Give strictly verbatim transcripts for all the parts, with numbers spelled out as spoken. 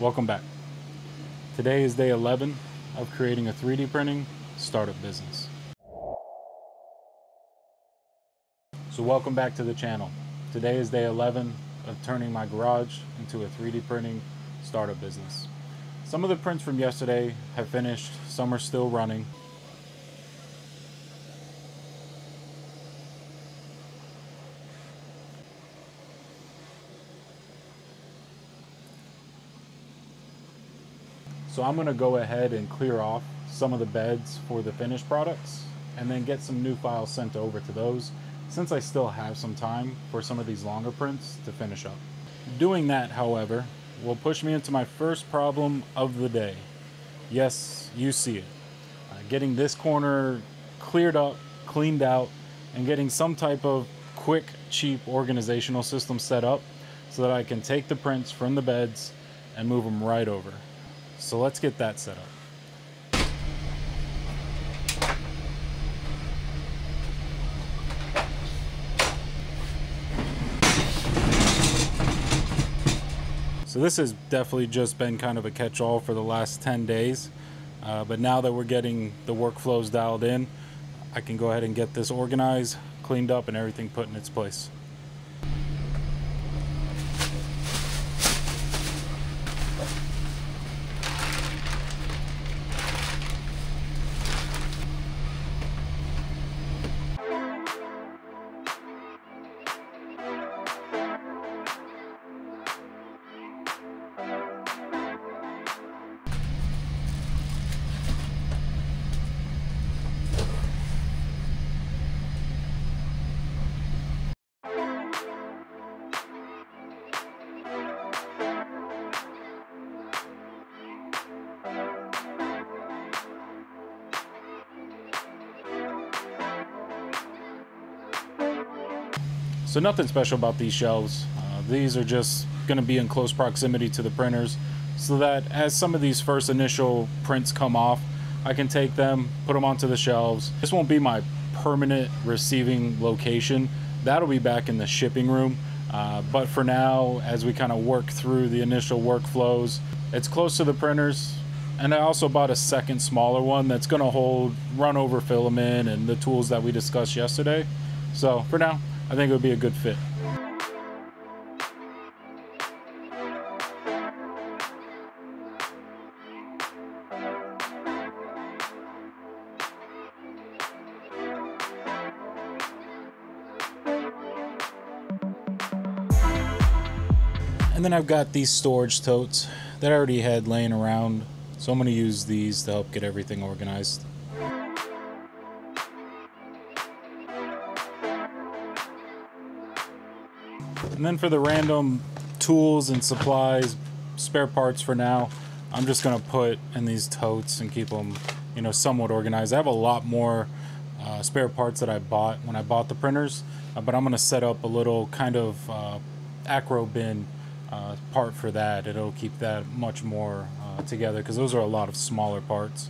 Welcome back. Today is day eleven of creating a three D printing startup business. So welcome back to the channel. Today is day eleven of turning my garage into a three D printing startup business. Some of the prints from yesterday have finished, some are still running. So I'm gonna go ahead and clear off some of the beds for the finished products and then get some new files sent over to those, since I still have some time for some of these longer prints to finish up. Doing that, however, will push me into my first problem of the day. Yes, you see it. Uh, getting this corner cleared up, cleaned out, and getting some type of quick, cheap organizational system set up so that I can take the prints from the beds and move them right over. So let's get that set up. So this has definitely just been kind of a catch-all for the last ten days, uh, but now that we're getting the workflows dialed in, I can go ahead and get this organized, cleaned up, and everything put in its place. So nothing special about these shelves. Uh, these are just going to be in close proximity to the printers so that as some of these first initial prints come off, I can take them, put them onto the shelves. This won't be my permanent receiving location. That'll be back in the shipping room. Uh, but for now, as we kind of work through the initial workflows, it's close to the printers. And I also bought a second smaller one that's going to hold runover filament and the tools that we discussed yesterday. So for now, I think it would be a good fit. And then I've got these storage totes that I already had laying around, so I'm going to use these to help get everything organized. And then for the random tools and supplies, spare parts for now, I'm just going to put in these totes and keep them, you know, somewhat organized. I have a lot more uh, spare parts that I bought when I bought the printers, uh, but I'm going to set up a little kind of uh, acro bin uh, part for that. It'll keep that much more uh, together because those are a lot of smaller parts.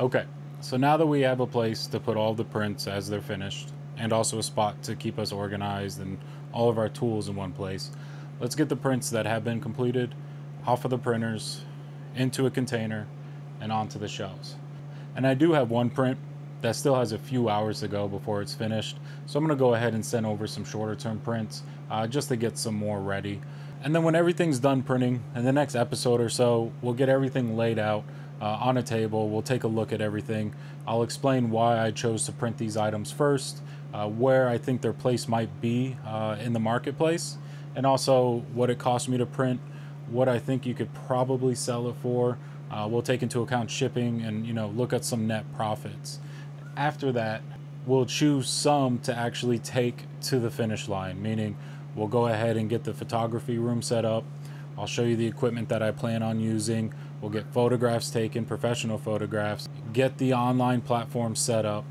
Okay, so now that we have a place to put all the prints as they're finished, and also a spot to keep us organized and all of our tools in one place, let's get the prints that have been completed off of the printers, into a container, and onto the shelves. And I do have one print that still has a few hours to go before it's finished, so I'm gonna go ahead and send over some shorter term prints uh, just to get some more ready. And then when everything's done printing, in the next episode or so, we'll get everything laid out Uh, on a table. We'll take a look at everything. I'll explain why I chose to print these items first, uh, where I think their place might be uh, in the marketplace, and also what it cost me to print, what I think you could probably sell it for. Uh, we'll take into account shipping and, you know, look at some net profits. After that, we'll choose some to actually take to the finish line, meaning we'll go ahead and get the photography room set up. I'll show you the equipment that I plan on using. We'll get photographs taken, professional photographs, get the online platform set up,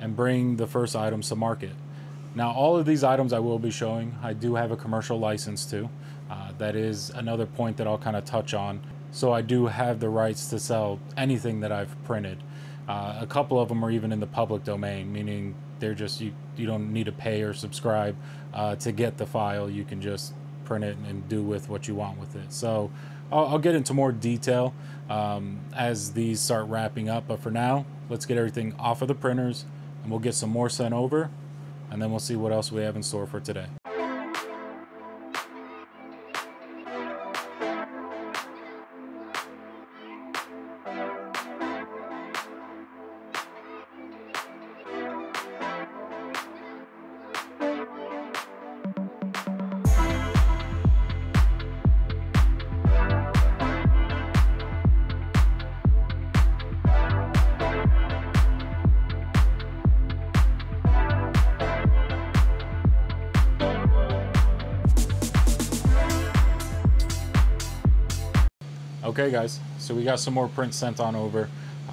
and bring the first items to market. Now, all of these items I will be showing, I do have a commercial license to. Uh, that is another point that I'll kind of touch on. So I do have the rights to sell anything that I've printed. Uh, a couple of them are even in the public domain, meaning they're just, you, you don't need to pay or subscribe uh, to get the file. You can just print it and do with what you want with it. So I'll, I'll get into more detail um, as these start wrapping up. But for now, let's get everything off of the printers and we'll get some more sent over, and then we'll see what else we have in store for today. Okay guys, so we got some more prints sent on over.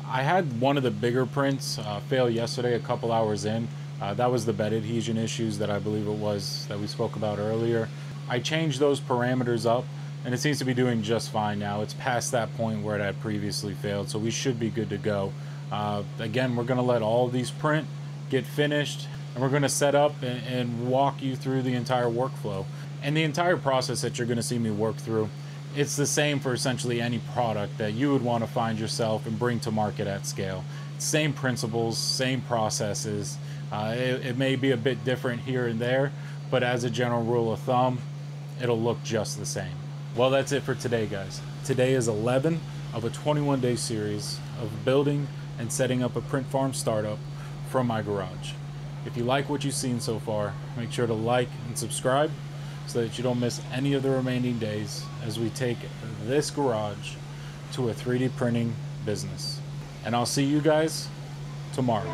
I had one of the bigger prints uh, fail yesterday a couple hours in. Uh, that was the bed adhesion issues that I believe it was that we spoke about earlier. I changed those parameters up and it seems to be doing just fine now. It's past that point where it had previously failed, so we should be good to go. Uh, again, we're gonna let all these print get finished and we're gonna set up and, and walk you through the entire workflow and the entire process that you're gonna see me work through. It's the same for essentially any product that you would want to find yourself and bring to market at scale. Same principles, same processes. Uh, it, it may be a bit different here and there, but as a general rule of thumb, it'll look just the same. Well, that's it for today, guys. Today is eleven of a twenty-one day series of building and setting up a print farm startup from my garage. If you like what you've seen so far, make sure to like and subscribe, so that you don't miss any of the remaining days as we take this garage to a three D printing business. And I'll see you guys tomorrow.